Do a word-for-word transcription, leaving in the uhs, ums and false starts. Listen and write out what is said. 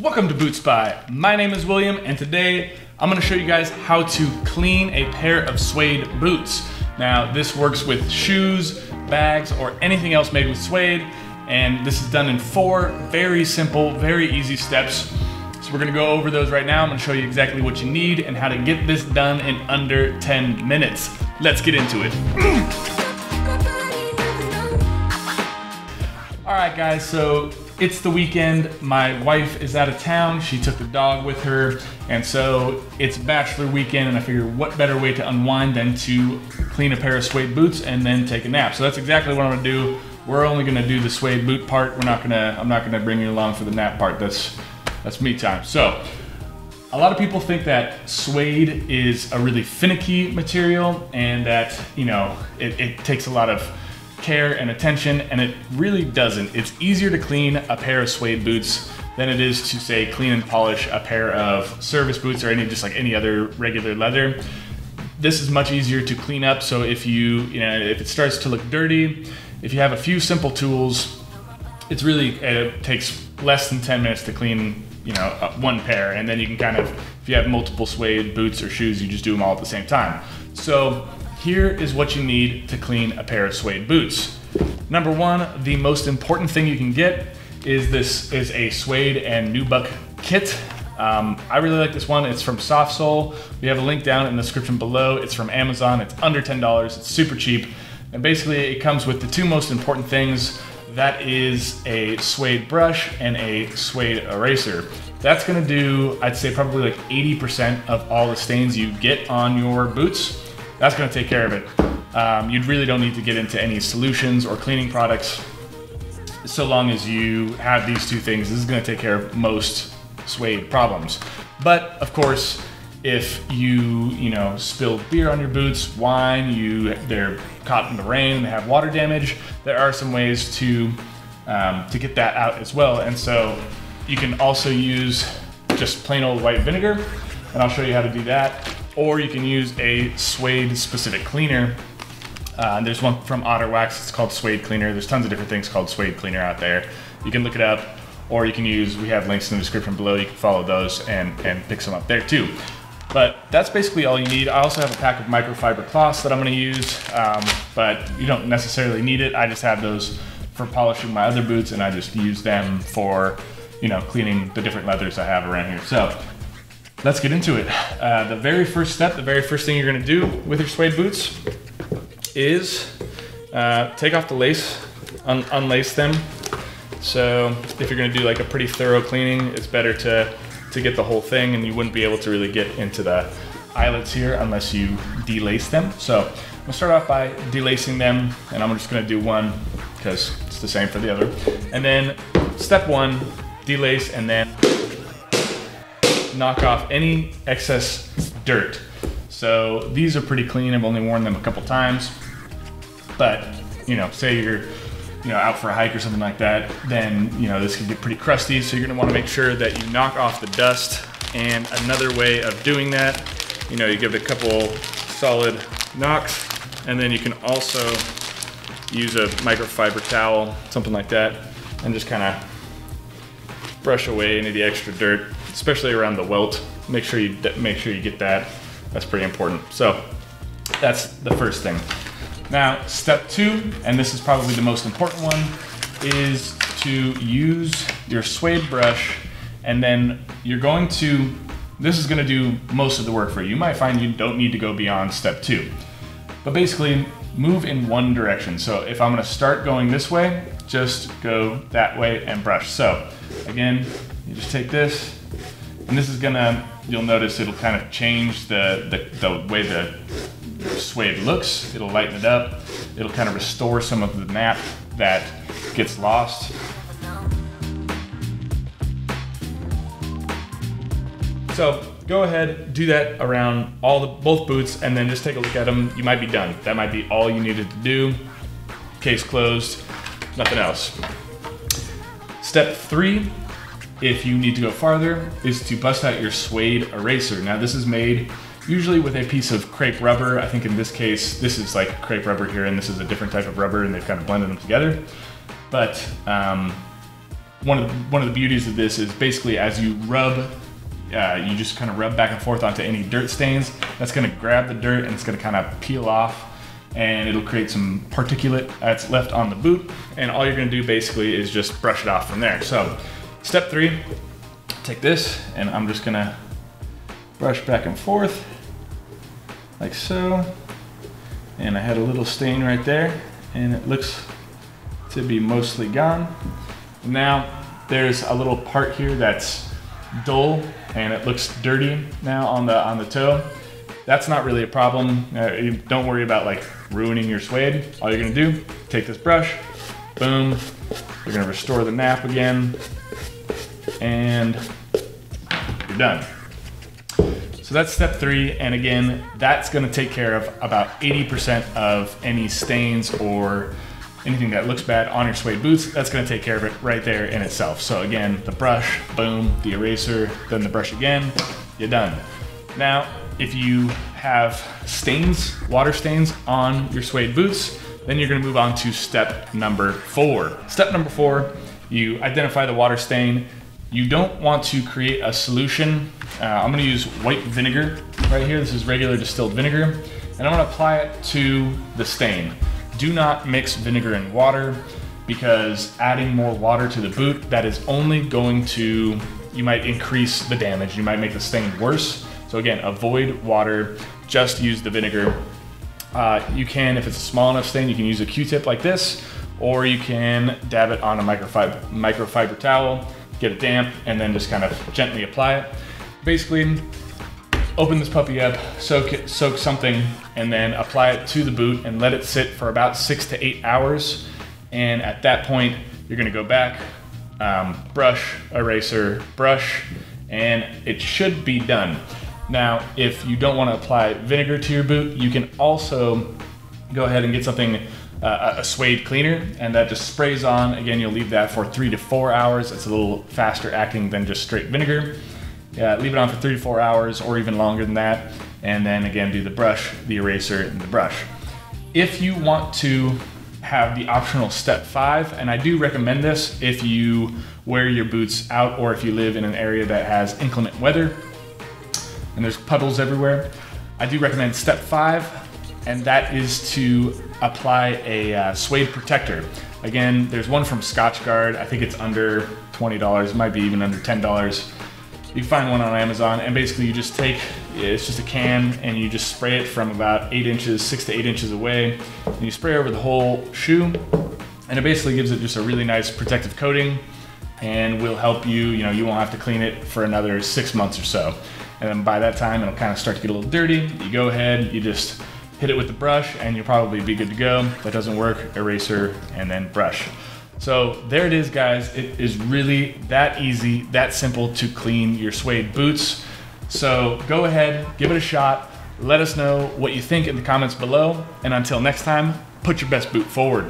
Welcome to Bootspy. My name is William, and today I'm going to show you guys how to clean a pair of suede boots. Now, this works with shoes, bags, or anything else made with suede, and this is done in four very simple, very easy steps. So we're going to go over those right now. I'm going to show you exactly what you need and how to get this done in under ten minutes. Let's get into it. All right, guys, so it's the weekend. My wife is out of town. She took the dog with her, and so it's bachelor weekend, and I figured what better way to unwind than to clean a pair of suede boots and then take a nap. So that's exactly what I'm gonna do. We're only gonna do the suede boot part. We're not gonna, I'm not gonna bring you along for the nap part. That's, that's me time. So a lot of people think that suede is a really finicky material and that, you know, it, it takes a lot of care and attention, and it really doesn't. It's easier to clean a pair of suede boots than it is to, say, clean and polish a pair of service boots or any just like any other regular leather. This is much easier to clean up, so if you, you know, if it starts to look dirty, if you have a few simple tools, it's really, it takes less than ten minutes to clean, you know, one pair, and then you can kind of, if you have multiple suede boots or shoes, you just do them all at the same time. So here is what you need to clean a pair of suede boots. Number one, the most important thing you can get is this is a suede and nubuck kit. Um, I really like this one. It's from SofSol. We have a link down in the description below. It's from Amazon. It's under ten dollars. It's super cheap. And basically it comes with the two most important things. That is a suede brush and a suede eraser. That's gonna do, I'd say probably like eighty percent of all the stains you get on your boots. That's gonna take care of it. Um, you really don't need to get into any solutions or cleaning products. So long as you have these two things, this is gonna take care of most suede problems. But of course, if you, you know, spill beer on your boots, wine, you they're caught in the rain, they have water damage, there are some ways to, um, to get that out as well. And so you can also use just plain old white vinegar, and I'll show you how to do that. Or you can use a suede specific cleaner. Uh, there's one from Otterwax, it's called Suede Cleaner. There's tons of different things called Suede Cleaner out there. You can look it up, or you can use, we have links in the description below, you can follow those and, and pick some up there too. But that's basically all you need. I also have a pack of microfiber cloths that I'm gonna use, um, but you don't necessarily need it. I just have those for polishing my other boots, and I just use them for, you know, cleaning the different leathers I have around here. So let's get into it. Uh, the very first step, the very first thing you're gonna do with your suede boots is uh, take off the lace, un unlace them. So if you're gonna do like a pretty thorough cleaning, it's better to, to get the whole thing, and you wouldn't be able to really get into the eyelets here unless you delace them. So I'm gonna start off by delacing them, and I'm just gonna do one because it's the same for the other. And then step one, delace, and then knock off any excess dirt. So these are pretty clean. I've only worn them a couple times, but you know, say you're you know out for a hike or something like that, then you know this can get pretty crusty. So you're gonna want to make sure that you knock off the dust. And another way of doing that, you know, you give it a couple solid knocks, and then you can also use a microfiber towel, something like that, and just kind of brush away any of the extra dirt, especially around the welt. Make sure you make sure you get that. That's pretty important. So that's the first thing. Now, step two, and this is probably the most important one, is to use your suede brush, and then you're going to, this is gonna do most of the work for you. You might find you don't need to go beyond step two, but basically move in one direction. So if I'm gonna start going this way, just go that way and brush. So again, you just take this, and this is gonna, you'll notice it'll kind of change the, the, the way the suede looks. It'll lighten it up. It'll kind of restore some of the nap that gets lost. So go ahead, do that around all the, both boots, and then just take a look at them. You might be done. That might be all you needed to do. Case closed, nothing else. Step three, if you need to go farther, is to bust out your suede eraser. Now this is made usually with a piece of crepe rubber. I think in this case, this is like crepe rubber here, and this is a different type of rubber, and they've kind of blended them together. But um, one of the, one of the beauties of this is basically as you rub, uh, you just kind of rub back and forth onto any dirt stains. That's going to grab the dirt and it's going to kind of peel off, and it'll create some particulate that's left on the boot. And all you're going to do basically is just brush it off from there. So step three, take this and I'm just going to brush back and forth like so. And I had a little stain right there and it looks to be mostly gone. Now there's a little part here that's dull and it looks dirty now on the on the toe. That's not really a problem. Uh, you don't worry about like ruining your suede. All you're gonna do, take this brush, boom, you're gonna restore the nap again, and you're done. So that's step three, and again, that's gonna take care of about eighty percent of any stains or anything that looks bad on your suede boots. That's gonna take care of it right there in itself. So again, the brush, boom, the eraser, then the brush again, you're done. Now, if you have stains, water stains on your suede boots, then you're gonna move on to step number four. Step number four, you identify the water stain. You don't want to create a solution. Uh, I'm gonna use white vinegar right here. This is regular distilled vinegar. And I'm gonna apply it to the stain. Do not mix vinegar and water, because adding more water to the boot, that is only going to, you might increase the damage. You might make the stain worse. So again, avoid water, just use the vinegar. Uh, you can, if it's a small enough stain, you can use a Q-tip like this, or you can dab it on a microfiber, microfiber towel. Get it damp, and then just kind of gently apply it. Basically, open this puppy up, soak it, soak something, and then apply it to the boot and let it sit for about six to eight hours. And at that point, you're gonna go back, um, brush, eraser, brush, and it should be done. Now, if you don't wanna apply vinegar to your boot, you can also go ahead and get something Uh, a suede cleaner, and that just sprays on. Again, you'll leave that for three to four hours. It's a little faster acting than just straight vinegar. Yeah, leave it on for three to four hours or even longer than that. And then again, do the brush, the eraser, and the brush. If you want to have the optional step five, and I do recommend this if you wear your boots out or if you live in an area that has inclement weather and there's puddles everywhere, I do recommend step five, and that is to apply a uh, suede protector. Again, there's one from Scotchgard. I think it's under twenty dollars, might be even under ten dollars. You find one on Amazon, and basically you just take, it's just a can, and you just spray it from about eight inches, six to eight inches away, and you spray over the whole shoe, and it basically gives it just a really nice protective coating, and will help you, you know, you won't have to clean it for another six months or so. And then by that time, it'll kind of start to get a little dirty. You go ahead, you just hit it with the brush and you'll probably be good to go. If that doesn't work, eraser and then brush. So there it is, guys. It is really that easy, that simple to clean your suede boots. So go ahead, give it a shot. Let us know what you think in the comments below. And until next time, put your best boot forward.